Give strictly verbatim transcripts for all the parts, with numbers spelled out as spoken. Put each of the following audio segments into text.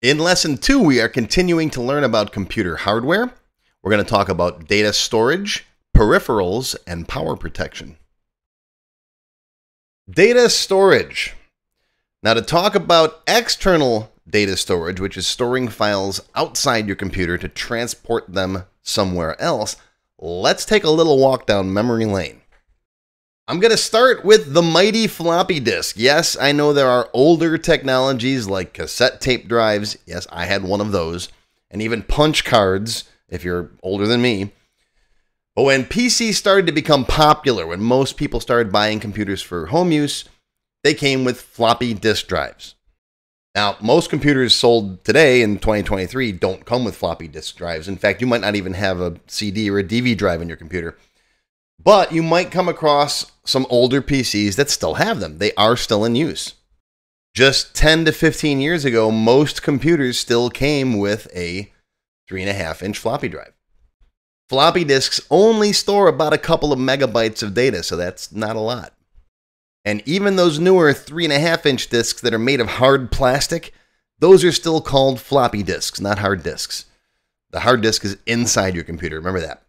In lesson two, we are continuing to learn about computer hardware. We're going to talk about data storage, peripherals, and power protection. Data storage. Now, to talk about external data storage, which is storing files outside your computer to transport them somewhere else, let's take a little walk down memory lane. I'm going to start with the mighty floppy disk. Yes, I know there are older technologies like cassette tape drives. Yes, I had one of those. And even punch cards, if you're older than me. But when P Cs started to become popular, when most people started buying computers for home use, they came with floppy disk drives. Now, most computers sold today in twenty twenty-three don't come with floppy disk drives. In fact, you might not even have a C D or a D V drive in your computer. But you might come across some older P Cs that still have them. They are still in use. Just ten to fifteen years ago, most computers still came with a three and a half inch floppy drive. Floppy disks only store about a couple of megabytes of data, so that's not a lot. And even those newer three and a half inch disks that are made of hard plastic, those are still called floppy disks, not hard disks. The hard disk is inside your computer, remember that.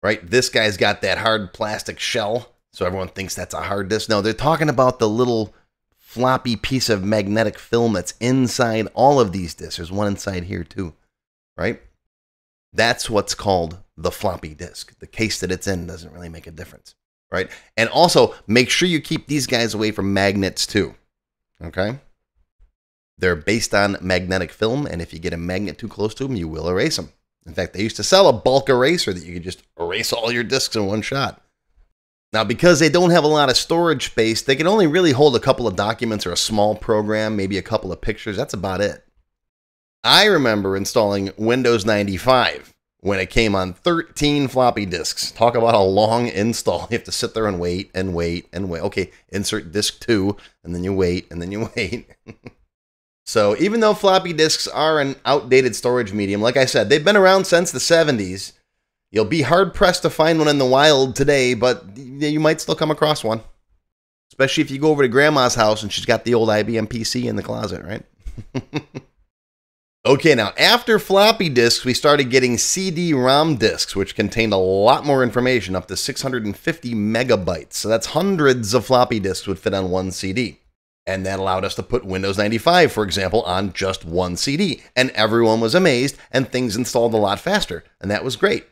Right? This guy's got that hard plastic shell, so everyone thinks that's a hard disk. No, they're talking about the little floppy piece of magnetic film that's inside all of these disks. There's one inside here too, right? That's what's called the floppy disk. The case that it's in doesn't really make a difference, right? And also, make sure you keep these guys away from magnets too, okay? They're based on magnetic film, and if you get a magnet too close to them, you will erase them. In fact, they used to sell a bulk eraser that you could just erase all your disks in one shot. Now, because they don't have a lot of storage space, they can only really hold a couple of documents or a small program, maybe a couple of pictures. That's about it. I remember installing Windows ninety-five when it came on thirteen floppy disks. Talk about a long install. You have to sit there and wait and wait and wait. Okay, insert disk two, and then you wait, and then you wait. So even though floppy disks are an outdated storage medium, like I said, they've been around since the seventies. You'll be hard-pressed to find one in the wild today, but you might still come across one. Especially if you go over to Grandma's house and she's got the old I B M P C in the closet, right? Okay, now, after floppy disks, we started getting C D ROM disks, which contained a lot more information, up to six hundred fifty megabytes. So that's hundreds of floppy disks would fit on one C D. And that allowed us to put Windows ninety-five, for example, on just one C D. And everyone was amazed, and things installed a lot faster. And that was great.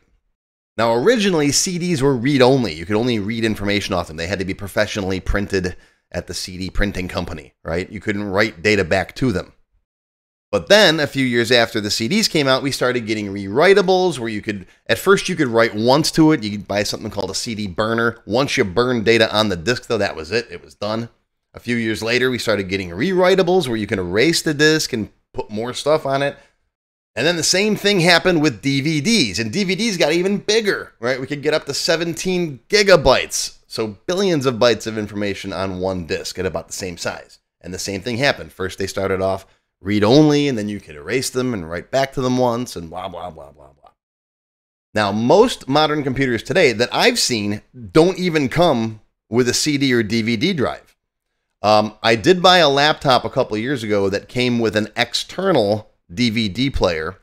Now, originally, C Ds were read-only. You could only read information off them. They had to be professionally printed at the C D printing company, right? You couldn't write data back to them. But then, a few years after the C Ds came out, we started getting rewritables, where you could, at first, you could write once to it. You could buy something called a C D burner. Once you burned data on the disk, though, that was it. It was done. A few years later, we started getting rewritables where you can erase the disk and put more stuff on it. And then the same thing happened with D V Ds, and D V Ds got even bigger, right? We could get up to seventeen gigabytes, so billions of bytes of information on one disk at about the same size. And the same thing happened. First, they started off read-only, and then you could erase them and write back to them once, and blah, blah, blah, blah, blah. Now, most modern computers today that I've seen don't even come with a C D or D V D drive. Um, I did buy a laptop a couple of years ago that came with an external D V D player,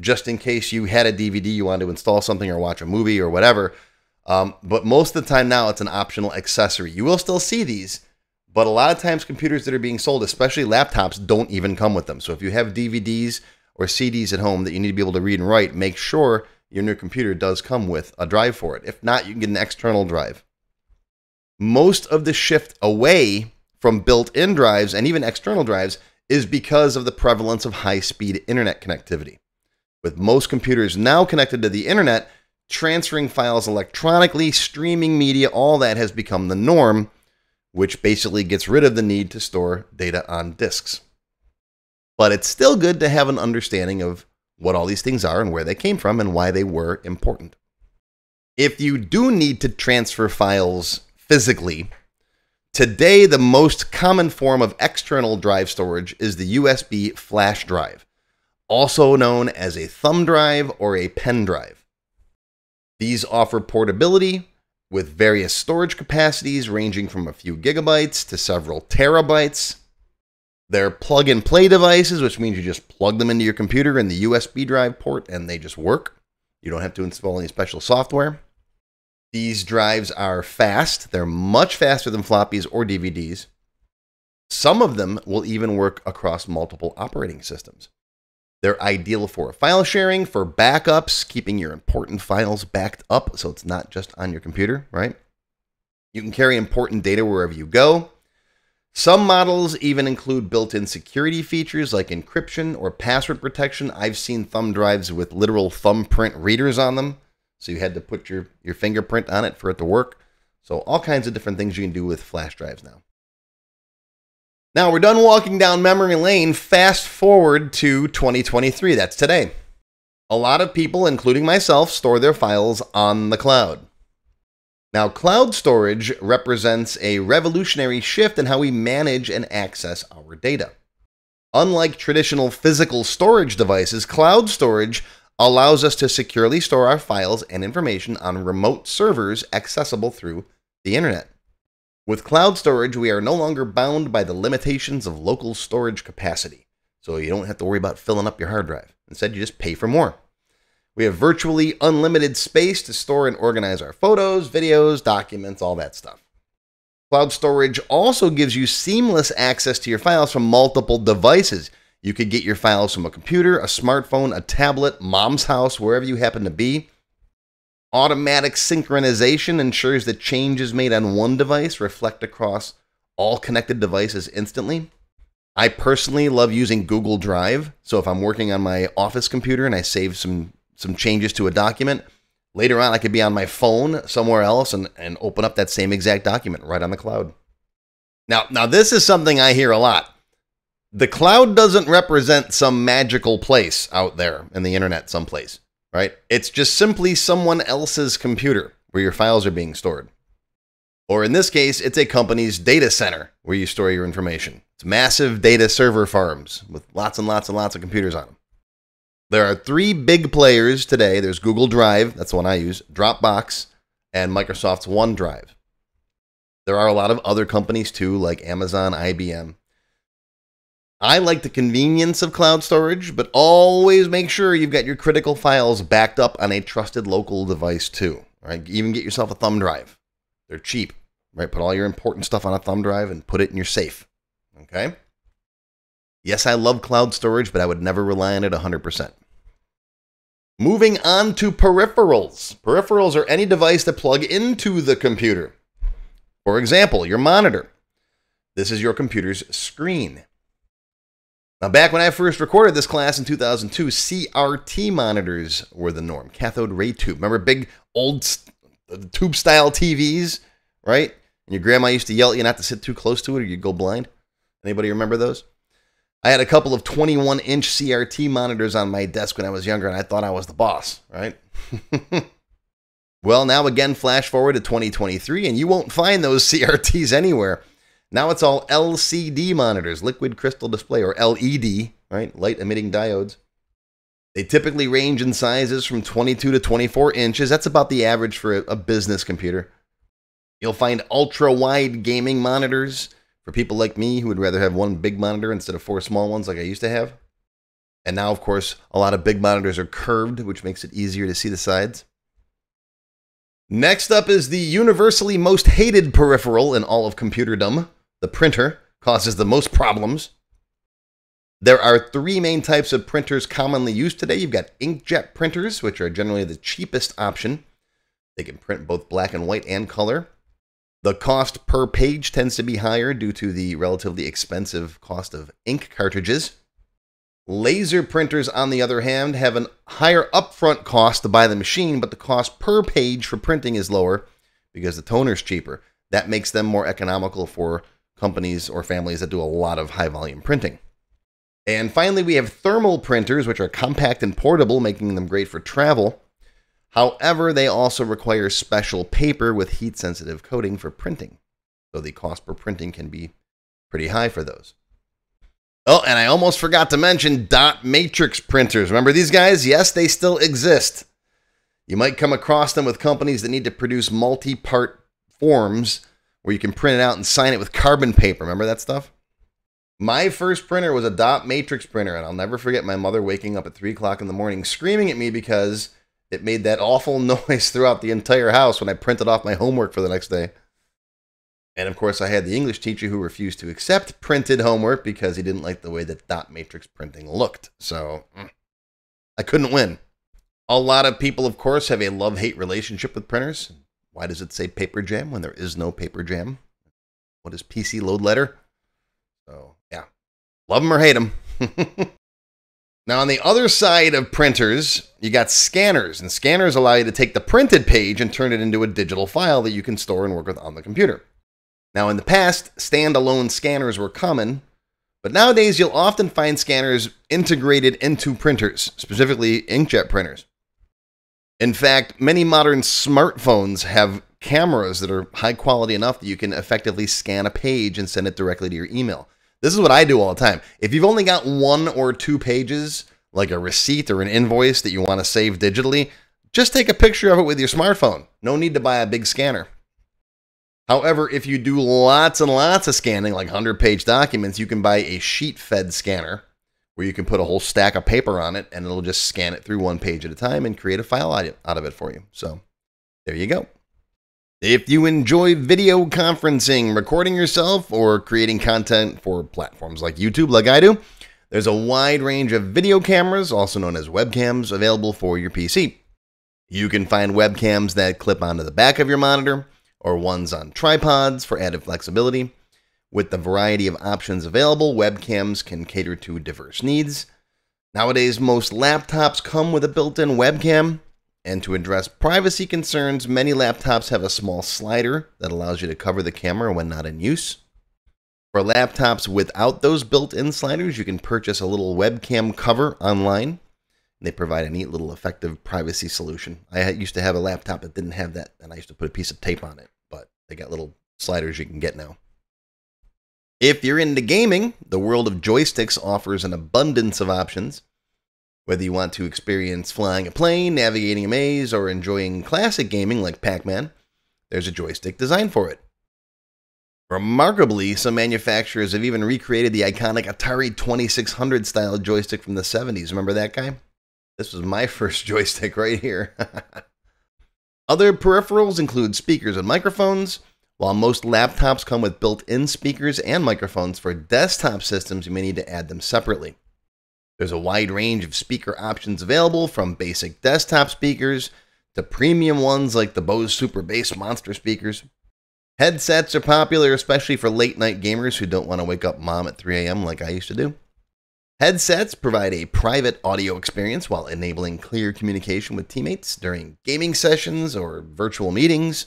just in case you had a D V D, you wanted to install something or watch a movie or whatever. Um, but most of the time now, it's an optional accessory. You will still see these, but a lot of times computers that are being sold, especially laptops, don't even come with them. So if you have D V Ds or C Ds at home that you need to be able to read and write, make sure your new computer does come with a drive for it. If not, you can get an external drive. Most of the shift away from built-in drives and even external drives is because of the prevalence of high-speed internet connectivity. With most computers now connected to the internet, transferring files electronically, streaming media, all that has become the norm, which basically gets rid of the need to store data on disks. But it's still good to have an understanding of what all these things are and where they came from and why they were important. If you do need to transfer files physically, today, the most common form of external drive storage is the U S B flash drive, also known as a thumb drive or a pen drive. These offer portability with various storage capacities ranging from a few gigabytes to several terabytes. They're plug and play devices, which means you just plug them into your computer in the U S B drive port and they just work. You don't have to install any special software. These drives are fast. They're much faster than floppies or D V Ds. Some of them will even work across multiple operating systems. They're ideal for file sharing, for backups, keeping your important files backed up so it's not just on your computer, right? You can carry important data wherever you go. Some models even include built-in security features like encryption or password protection. I've seen thumb drives with literal thumbprint readers on them, so you had to put your, your fingerprint on it for it to work. So all kinds of different things you can do with flash drives now. Now we're done walking down memory lane. Fast forward to twenty twenty-three, that's today. A lot of people, including myself, store their files on the cloud. Now, cloud storage represents a revolutionary shift in how we manage and access our data. Unlike traditional physical storage devices, cloud storage allows us to securely store our files and information on remote servers accessible through the internet. With cloud storage, we are no longer bound by the limitations of local storage capacity, so you don't have to worry about filling up your hard drive. Instead, you just pay for more. We have virtually unlimited space to store and organize our photos, videos, documents, all that stuff. Cloud storage also gives you seamless access to your files from multiple devices. You could get your files from a computer, a smartphone, a tablet, mom's house, wherever you happen to be. Automatic synchronization ensures that changes made on one device reflect across all connected devices instantly. I personally love using Google Drive, so if I'm working on my office computer and I save some some changes to a document, later on I could be on my phone somewhere else and, and open up that same exact document right on the cloud. Now, now this is something I hear a lot. The cloud doesn't represent some magical place out there in the internet someplace, right? It's just simply someone else's computer where your files are being stored. Or in this case, it's a company's data center where you store your information. It's massive data server farms with lots and lots and lots of computers on them. There are three big players today. There's Google Drive, that's the one I use, Dropbox, and Microsoft's OneDrive. There are a lot of other companies too, like Amazon, I B M. I like the convenience of cloud storage, but always make sure you've got your critical files backed up on a trusted local device too. Right? Even get yourself a thumb drive. They're cheap, right? Put all your important stuff on a thumb drive and put it in your safe, okay? Yes, I love cloud storage, but I would never rely on it one hundred percent. Moving on to peripherals. Peripherals are any device that plug into the computer. For example, your monitor. This is your computer's screen. Now, back when I first recorded this class in two thousand two, C R T monitors were the norm. Cathode ray tube. Remember big old tube-style T Vs, right? And your grandma used to yell at you not to sit too close to it or you'd go blind. Anybody remember those? I had a couple of twenty-one inch C R T monitors on my desk when I was younger, and I thought I was the boss, right? Well, now again, flash forward to twenty twenty-three, and you won't find those C R Ts anywhere. Now it's all L C D monitors, liquid crystal display, or L E D, right? Light emitting diodes. They typically range in sizes from twenty-two to twenty-four inches. That's about the average for a business computer. You'll find ultra-wide gaming monitors, for people like me who would rather have one big monitor instead of four small ones like I used to have. And now, of course, a lot of big monitors are curved, which makes it easier to see the sides. Next up is the universally most hated peripheral in all of computerdom. The printer causes the most problems. There are three main types of printers commonly used today. You've got inkjet printers, which are generally the cheapest option. They can print both black and white and color. The cost per page tends to be higher due to the relatively expensive cost of ink cartridges. Laser printers, on the other hand, have a higher upfront cost to buy the machine, but the cost per page for printing is lower because the toner's cheaper. That makes them more economical for companies or families that do a lot of high-volume printing. And finally, we have thermal printers, which are compact and portable, making them great for travel. However, they also require special paper with heat-sensitive coating for printing, so the cost per printing can be pretty high for those. Oh, and I almost forgot to mention dot matrix printers. Remember these guys? Yes, they still exist. You might come across them with companies that need to produce multi-part forms where you can print it out and sign it with carbon paper. Remember that stuff? My first printer was a dot matrix printer, and I'll never forget my mother waking up at three o'clock in the morning screaming at me because it made that awful noise throughout the entire house when I printed off my homework for the next day. And of course, I had the English teacher who refused to accept printed homework because he didn't like the way that dot matrix printing looked. So I couldn't win. A lot of people, of course, have a love-hate relationship with printers. Why does it say paper jam when there is no paper jam? What is P C load letter? So, yeah. Love them or hate them. Now, on the other side of printers, you got scanners. And scanners allow you to take the printed page and turn it into a digital file that you can store and work with on the computer. Now, in the past, standalone scanners were common, but nowadays you'll often find scanners integrated into printers, specifically inkjet printers. In fact, many modern smartphones have cameras that are high quality enough that you can effectively scan a page and send it directly to your email. This is what I do all the time. If you've only got one or two pages, like a receipt or an invoice that you want to save digitally, just take a picture of it with your smartphone. No need to buy a big scanner. However, if you do lots and lots of scanning, like hundred page documents, you can buy a sheet-fed scanner where you can put a whole stack of paper on it and it'll just scan it through one page at a time and create a file out of it for you. So there you go. If you enjoy video conferencing, recording yourself, or creating content for platforms like YouTube, like I do, there's a wide range of video cameras, also known as webcams, available for your P C. You can find webcams that clip onto the back of your monitor, or ones on tripods for added flexibility. With the variety of options available, webcams can cater to diverse needs. Nowadays, most laptops come with a built-in webcam, and to address privacy concerns, many laptops have a small slider that allows you to cover the camera when not in use. For laptops without those built-in sliders, you can purchase a little webcam cover online. They provide a neat little effective privacy solution. I used to have a laptop that didn't have that, and I used to put a piece of tape on it, but they got little sliders you can get now. If you're into gaming, the world of joysticks offers an abundance of options. Whether you want to experience flying a plane, navigating a maze, or enjoying classic gaming like Pac-Man, there's a joystick designed for it. Remarkably, some manufacturers have even recreated the iconic Atari twenty-six hundred style joystick from the seventies. Remember that guy? This was my first joystick right here. Other peripherals include speakers and microphones. While most laptops come with built-in speakers and microphones, for desktop systems, you may need to add them separately. There's a wide range of speaker options available, from basic desktop speakers to premium ones like the Bose Super Bass Monster speakers. Headsets are popular, especially for late-night gamers who don't want to wake up mom at three A M like I used to do. Headsets provide a private audio experience while enabling clear communication with teammates during gaming sessions or virtual meetings.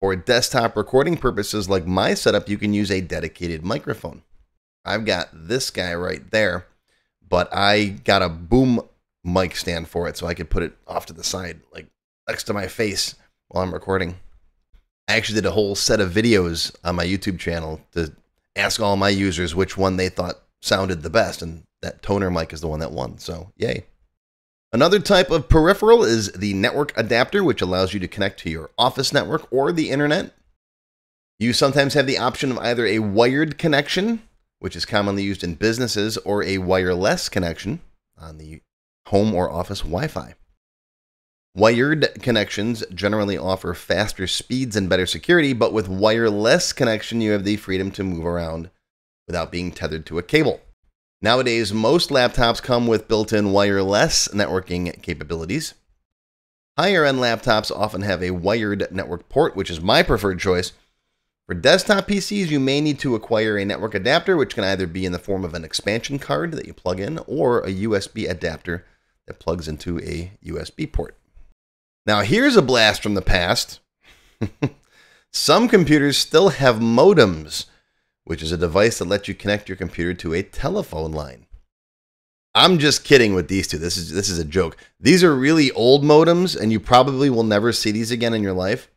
For desktop recording purposes like my setup, you can use a dedicated microphone. I've got this guy right there, but I got a boom mic stand for it so I could put it off to the side, like next to my face while I'm recording. I actually did a whole set of videos on my YouTube channel to ask all my users which one they thought sounded the best, and that toner mic is the one that won, so yay. Another type of peripheral is the network adapter, which allows you to connect to your office network or the internet. You sometimes have the option of either a wired connection, which is commonly used in businesses, or a wireless connection on the home or office Wi-Fi. Wired connections generally offer faster speeds and better security, but with wireless connection, you have the freedom to move around without being tethered to a cable. Nowadays, most laptops come with built-in wireless networking capabilities. Higher-end laptops often have a wired network port, which is my preferred choice. For desktop P Cs, you may need to acquire a network adapter, which can either be in the form of an expansion card that you plug in, or a U S B adapter that plugs into a U S B port. Now, here's a blast from the past. Some computers still have modems, which is a device that lets you connect your computer to a telephone line. I'm just kidding with these two. This is, this is a joke. These are really old modems, and you probably will never see these again in your life.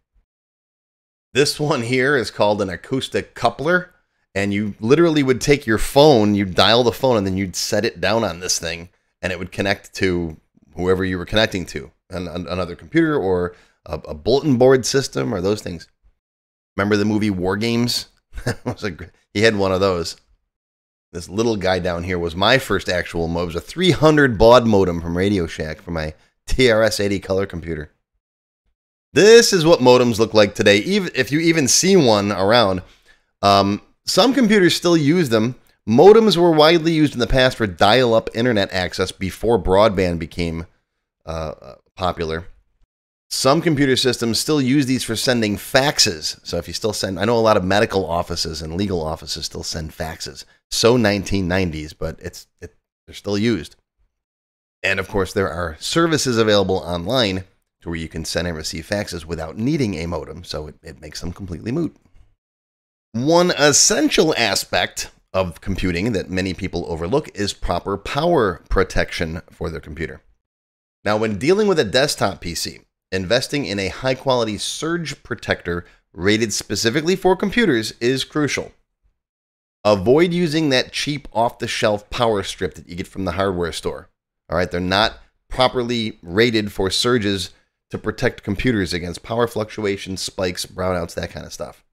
This one here is called an acoustic coupler, and you literally would take your phone, you'd dial the phone, and then you'd set it down on this thing, and it would connect to whoever you were connecting to, an, another computer or a, a bulletin board system or those things. Remember the movie War Games? He had one of those. This little guy down here was my first actual modem. It was a three hundred baud modem from Radio Shack for my T R S eighty color computer. This is what modems look like today, even if you even see one around. Um, some computers still use them. Modems were widely used in the past for dial-up internet access before broadband became uh, popular. Some computer systems still use these for sending faxes. So if you still send, I know a lot of medical offices and legal offices still send faxes. So nineteen nineties, but it's it, they're still used. And of course, there are services available online to where you can send and receive faxes without needing a modem, so it, it makes them completely moot. One essential aspect of computing that many people overlook is proper power protection for their computer. Now, when dealing with a desktop P C, investing in a high-quality surge protector rated specifically for computers is crucial. Avoid using that cheap off-the-shelf power strip that you get from the hardware store. All right, they're not properly rated for surges to protect computers against power fluctuations, spikes, brownouts, that kind of stuff.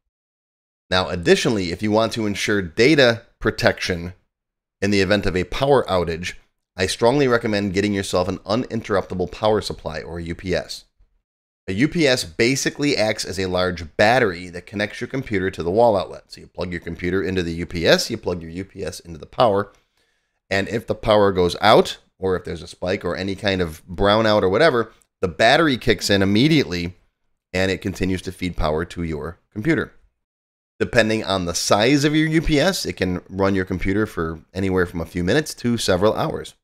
Now, additionally, if you want to ensure data protection in the event of a power outage, I strongly recommend getting yourself an uninterruptible power supply, or a U P S. A U P S basically acts as a large battery that connects your computer to the wall outlet. So you plug your computer into the U P S, you plug your U P S into the power, and if the power goes out, or if there's a spike or any kind of brownout or whatever, the battery kicks in immediately and it continues to feed power to your computer. Depending on the size of your U P S, it can run your computer for anywhere from a few minutes to several hours.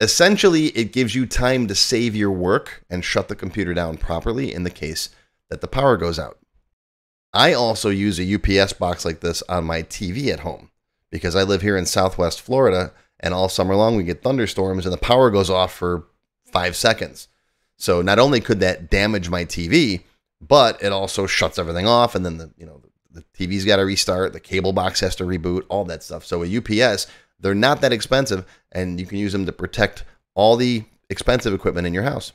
Essentially, it gives you time to save your work and shut the computer down properly in the case that the power goes out. I also use a U P S box like this on my T V at home because I live here in Southwest Florida, and all summer long we get thunderstorms and the power goes off for five seconds. So not only could that damage my T V, but it also shuts everything off, and then the, you know, the T V's got to restart, the cable box has to reboot, all that stuff. So a U P S, they're not that expensive, and you can use them to protect all the expensive equipment in your house.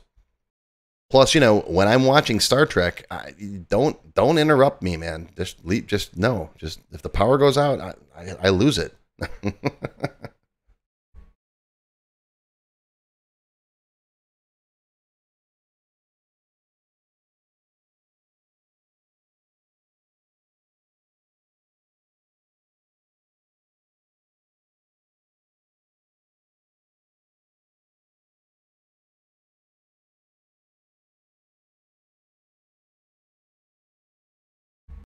Plus, you know, when I'm watching Star Trek, I, don't don't interrupt me, man. Just leave, just no. Just if the power goes out, I, I, I lose it.